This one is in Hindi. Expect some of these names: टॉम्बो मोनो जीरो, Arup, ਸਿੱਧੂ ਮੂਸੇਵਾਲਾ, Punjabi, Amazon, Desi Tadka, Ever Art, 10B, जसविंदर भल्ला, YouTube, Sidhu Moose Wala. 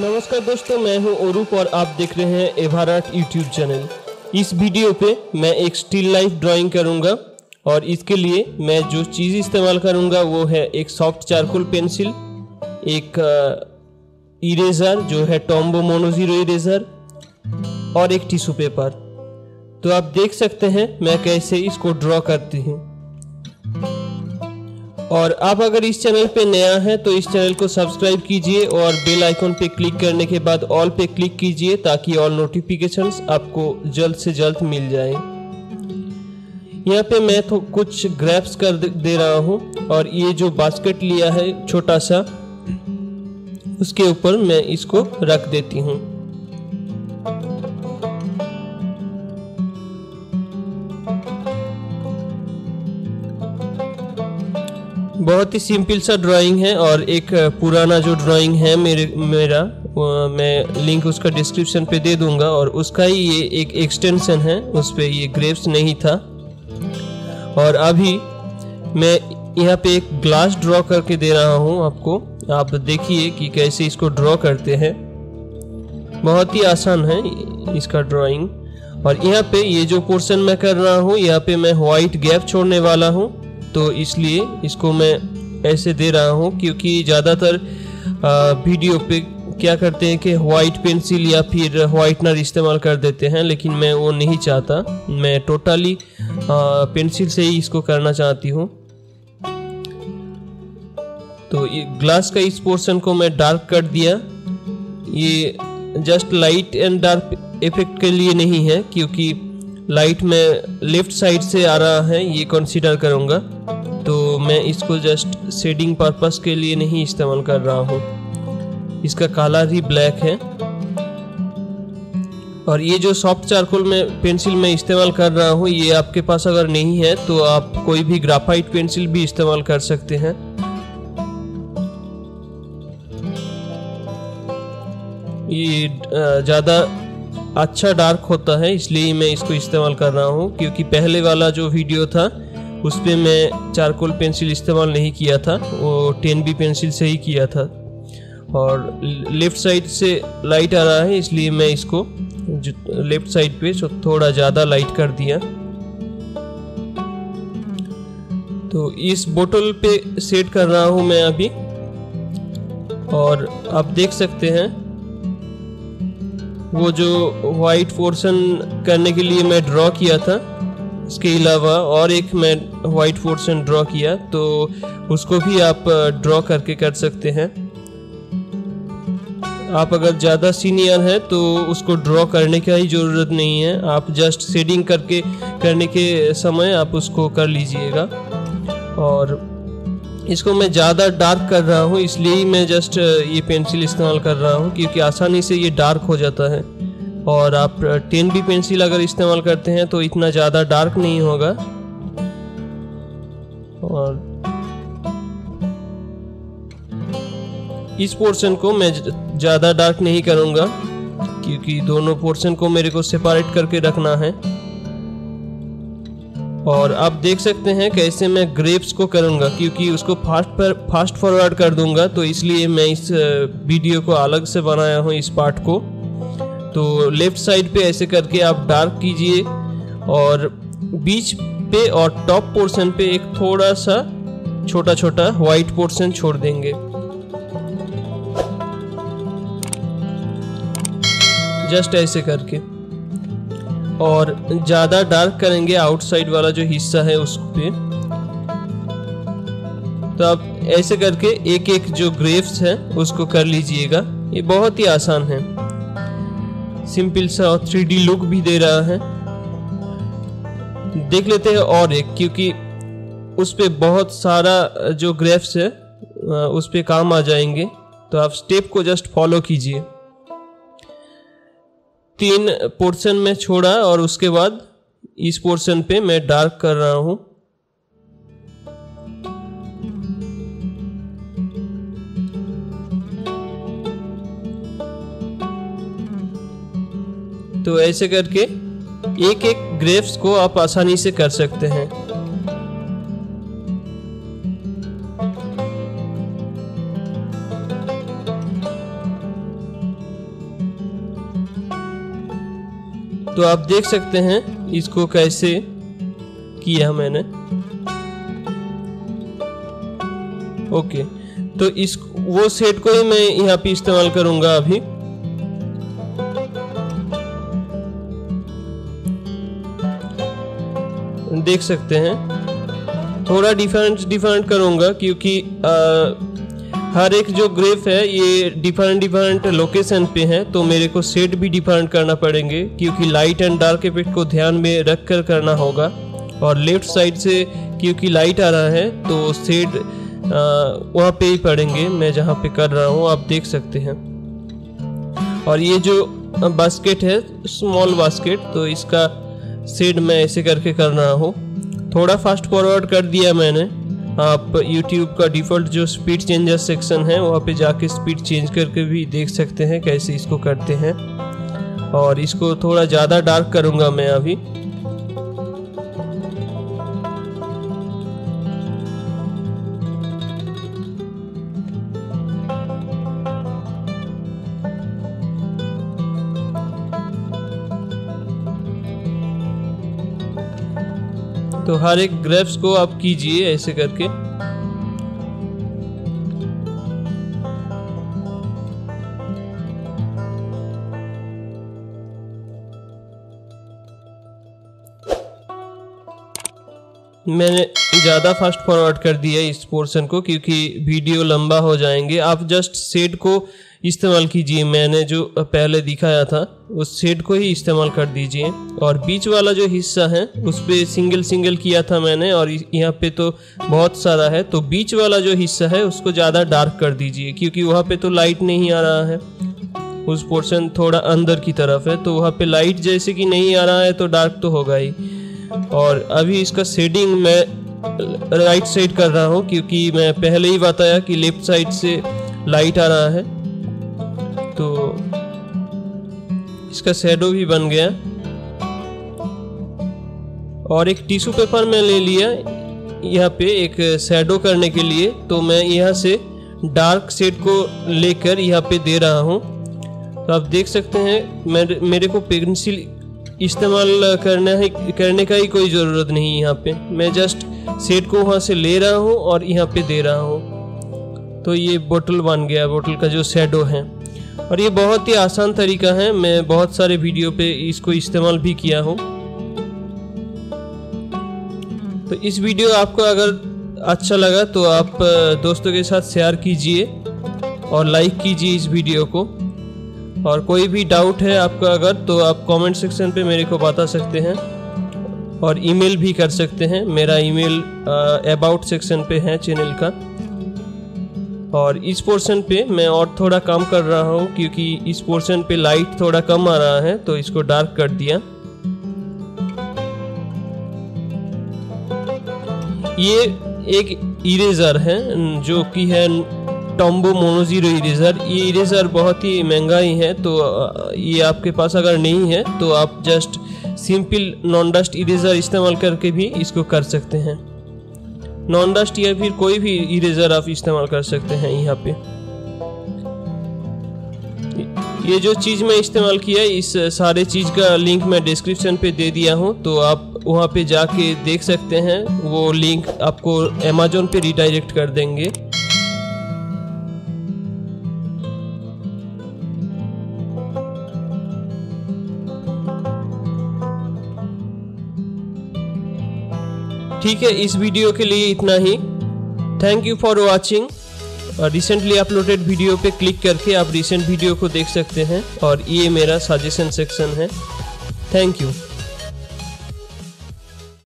नमस्कार दोस्तों, मैं हूं अरूप और आप देख रहे हैं एवर आर्ट यूट्यूब चैनल। इस वीडियो पे मैं एक स्टिल लाइफ ड्राइंग करूंगा और इसके लिए मैं जो चीज़ इस्तेमाल करूंगा वो है एक सॉफ्ट चारकोल पेंसिल, एक इरेजर जो है टॉम्बो मोनो जीरो इरेजर और एक टिश्यू पेपर। तो आप देख सकते हैं मैं कैसे इसको ड्रॉ करती हूँ। और आप अगर इस चैनल पे नया है तो इस चैनल को सब्सक्राइब कीजिए और बेल आइकॉन पे क्लिक करने के बाद ऑल पे क्लिक कीजिए ताकि ऑल नोटिफिकेशंस आपको जल्द से जल्द मिल जाए। यहाँ पे मैं तो कुछ ग्रैप्स कर दे रहा हूँ और ये जो बास्केट लिया है छोटा सा उसके ऊपर मैं इसको रख देती हूँ। बहुत ही सिंपल सा ड्राइंग है और एक पुराना जो ड्राइंग है मेरा मैं लिंक उसका डिस्क्रिप्शन पे दे दूंगा और उसका ही ये एक एक्सटेंशन है, उस पर ये ग्रेप्स नहीं था। और अभी मैं यहाँ पे एक ग्लास ड्रॉ करके दे रहा हूँ आपको, आप देखिए कि कैसे इसको ड्रॉ करते हैं। बहुत ही आसान है इसका ड्राइंग। और यहाँ पे ये जो पोर्शन मैं कर रहा हूँ यहाँ पे मैं वाइट गैप छोड़ने वाला हूँ, तो इसलिए इसको मैं ऐसे दे रहा हूँ क्योंकि ज़्यादातर वीडियो पे क्या करते हैं कि वाइट पेंसिल या फिर वाइटनर इस्तेमाल कर देते हैं, लेकिन मैं वो नहीं चाहता। मैं टोटली पेंसिल से ही इसको करना चाहती हूँ। तो ये ग्लास का इस पोर्शन को मैं डार्क कर दिया। ये just light and dark effect के लिए नहीं है क्योंकि लाइट में लेफ्ट साइड से आ रहा है, ये कंसीडर करूँगा। तो मैं इसको जस्ट शेडिंग पर्पस के लिए नहीं इस्तेमाल कर रहा हूँ, इसका कलर ही ब्लैक है। और ये जो सॉफ्ट चारकोल में पेंसिल मैं इस्तेमाल कर रहा हूँ, ये आपके पास अगर नहीं है तो आप कोई भी ग्राफाइट पेंसिल भी इस्तेमाल कर सकते हैं। ये ज़्यादा अच्छा डार्क होता है इसलिए मैं इसको इस्तेमाल कर रहा हूँ, क्योंकि पहले वाला जो वीडियो था उस पर मैं चारकोल पेंसिल इस्तेमाल नहीं किया था, वो 10B पेंसिल से ही किया था। और लेफ़्ट साइड से लाइट आ रहा है इसलिए मैं इसको लेफ़्ट साइड पे थोड़ा ज़्यादा लाइट कर दिया। तो इस बोतल पे सेट कर रहा हूँ मैं अभी और आप देख सकते हैं वो जो वाइट पोर्शन करने के लिए मैं ड्रॉ किया था इसके अलावा और एक मैं वाइट पोर्शन ड्रॉ किया, तो उसको भी आप ड्रॉ करके कर सकते हैं। आप अगर ज़्यादा सीनियर हैं तो उसको ड्रॉ करने का ही ज़रूरत नहीं है, आप जस्ट शेडिंग करके करने के समय आप उसको कर लीजिएगा। और इसको मैं ज़्यादा डार्क कर रहा हूँ इसलिए मैं जस्ट ये पेंसिल इस्तेमाल कर रहा हूँ क्योंकि आसानी से ये डार्क हो जाता है। और आप 10B पेंसिल अगर इस्तेमाल करते हैं तो इतना ज़्यादा डार्क नहीं होगा। और इस पोर्शन को मैं ज़्यादा डार्क नहीं करूँगा क्योंकि दोनों पोर्शन को मेरे को सेपरेट करके रखना है। और आप देख सकते हैं कैसे मैं ग्रेप्स को करूंगा क्योंकि उसको फास्ट फॉरवर्ड कर दूंगा, तो इसलिए मैं इस वीडियो को अलग से बनाया हूं इस पार्ट को। तो लेफ्ट साइड पे ऐसे करके आप डार्क कीजिए और बीच पे और टॉप पोर्शन पे एक थोड़ा सा छोटा छोटा वाइट पोर्शन छोड़ देंगे। जस्ट ऐसे करके और ज़्यादा डार्क करेंगे आउटसाइड वाला जो हिस्सा है उस पे। तो आप ऐसे करके एक एक जो ग्रेव्स है उसको कर लीजिएगा। ये बहुत ही आसान है, सिंपल सा और 3D लुक भी दे रहा है। देख लेते हैं और एक, क्योंकि उस पे बहुत सारा जो ग्रेव्स है उस पे काम आ जाएंगे। तो आप स्टेप को जस्ट फॉलो कीजिए। 3 पोर्शन में छोड़ा और उसके बाद इस पोर्शन पे मैं डार्क कर रहा हूं। तो ऐसे करके एक एक ग्रेव्स को आप आसानी से कर सकते हैं। तो आप देख सकते हैं इसको कैसे किया मैंने। ओके, तो इस वो सेट को ही मैं यहाँ पे इस्तेमाल करूंगा अभी। देख सकते हैं थोड़ा डिफरेंट करूंगा क्योंकि हर एक जो ग्रेफ है ये डिफरेंट लोकेशन पे है, तो मेरे को सेट भी डिफरेंट करना पड़ेंगे क्योंकि लाइट एंड डार्क इफेक्ट को ध्यान में रख कर करना होगा। और लेफ्ट साइड से क्योंकि लाइट आ रहा है तो सेट वहाँ पे ही पड़ेंगे मैं जहाँ पे कर रहा हूँ, आप देख सकते हैं। और ये जो बास्केट है स्मॉल बास्केट, तो इसका सेड मैं ऐसे करके कर रहा हूँ। थोड़ा फास्ट फॉरवर्ड कर दिया मैंने। आप YouTube का डिफ़ॉल्ट जो स्पीड चेंजर सेक्शन है वहाँ पे जाके स्पीड चेंज करके भी देख सकते हैं कैसे इसको करते हैं। और इसको थोड़ा ज़्यादा डार्क करूँगा मैं अभी। तो हर एक ग्रेप्स को आप कीजिए ऐसे करके। मैंने ज़्यादा फास्ट फॉरवर्ड कर दिया इस पोर्शन को क्योंकि वीडियो लंबा हो जाएंगे। आप जस्ट शेड को इस्तेमाल कीजिए, मैंने जो पहले दिखाया था उस शेड को ही इस्तेमाल कर दीजिए। और बीच वाला जो हिस्सा है उस पर सिंगल किया था मैंने, और यहाँ पे तो बहुत सारा है, तो बीच वाला जो हिस्सा है उसको ज़्यादा डार्क कर दीजिए क्योंकि वहाँ पे तो लाइट नहीं आ रहा है। उस पोर्शन थोड़ा अंदर की तरफ है तो वहाँ पे लाइट जैसे कि नहीं आ रहा है तो डार्क तो होगा ही। और अभी इसका शेडिंग मैं राइट साइड कर रहा हूँ क्योंकि मैं पहले ही बताया कि लेफ्ट साइड से लाइट आ रहा है, तो इसका शैडो भी बन गया। और एक टिश्यू पेपर मैं ले लिया यहाँ पे एक शैडो करने के लिए, तो मैं यहाँ से डार्क शेड को लेकर यहाँ पे दे रहा हूँ। तो आप देख सकते हैं मेरे को पेंसिल इस्तेमाल करने का ही कोई ज़रूरत नहीं। यहाँ पे मैं जस्ट शेड को वहाँ से ले रहा हूँ और यहाँ पे दे रहा हूँ, तो ये बोतल बन गया, बोतल का जो शैडो है। और ये बहुत ही आसान तरीका है, मैं बहुत सारे वीडियो पे इसको इस्तेमाल भी किया हूँ। तो इस वीडियो आपको अगर अच्छा लगा तो आप दोस्तों के साथ शेयर कीजिए और लाइक कीजिए इस वीडियो को। और कोई भी डाउट है आपका अगर तो आप कमेंट सेक्शन पे मेरे को बता सकते हैं और ईमेल भी कर सकते हैं। मेरा ईमेल अबाउट सेक्शन पे है चैनल का। और इस पोर्शन पे मैं और थोड़ा काम कर रहा हूँ क्योंकि इस पोर्शन पे लाइट थोड़ा कम आ रहा है, तो इसको डार्क कर दिया। ये एक इरेजर है जो कि है टॉम्बो मोनो जीरो इरेजर। ये इरेजर बहुत ही महंगा ही है, तो ये आपके पास अगर नहीं है तो आप just simple non dust eraser इस्तेमाल करके भी इसको कर सकते हैं। नॉन डस्ट या फिर कोई भी इरेजर आप इस्तेमाल कर सकते हैं। यहाँ पे ये जो चीज़ मैं इस्तेमाल किया इस सारे चीज़ का लिंक मैं डिस्क्रिप्शन पे दे दिया हूँ, तो आप वहाँ पे जाके देख सकते हैं। वो लिंक आपको अमेजोन पे रिडायरेक्ट कर देंगे। ठीक है, इस वीडियो के लिए इतना ही। Thank you for watching. Recently uploaded video पे क्लिक करके आप रिसेंट वीडियो को देख सकते हैं। और ये मेरा सजेशन सेक्शन है। Thank you.